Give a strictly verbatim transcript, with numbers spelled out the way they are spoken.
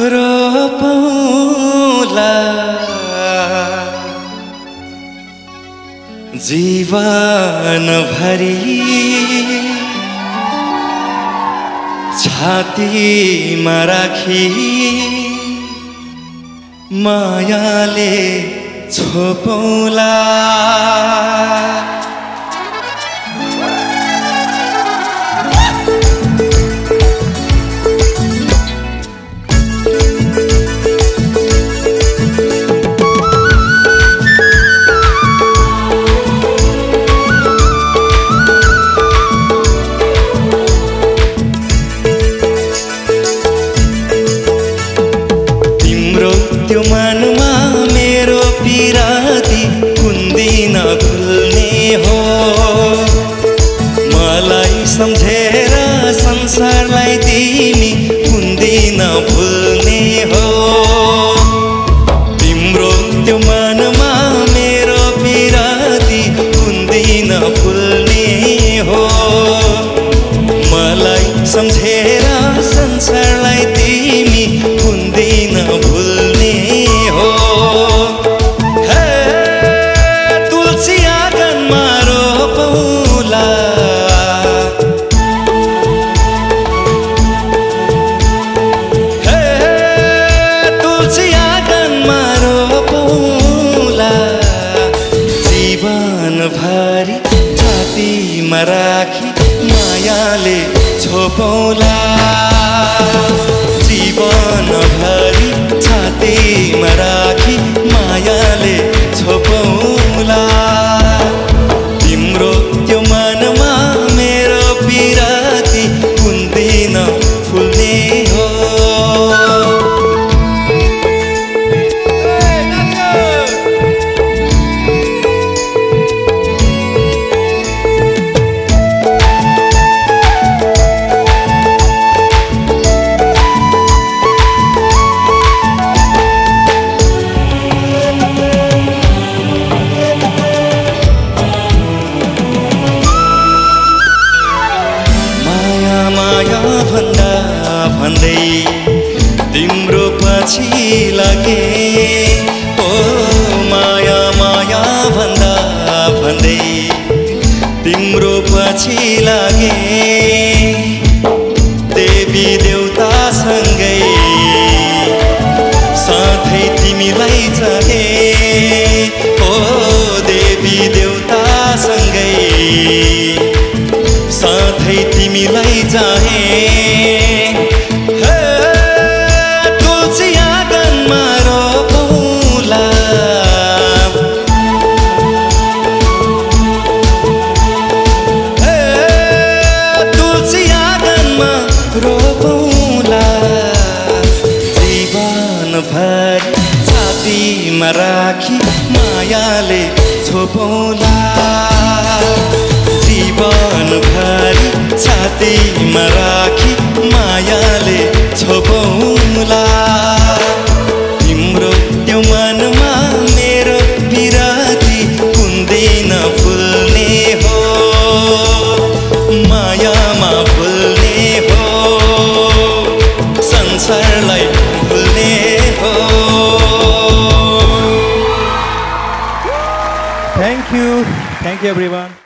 रो पौला जीवन भरी छाती में राखी मायाले छोपौला Thank you everyone.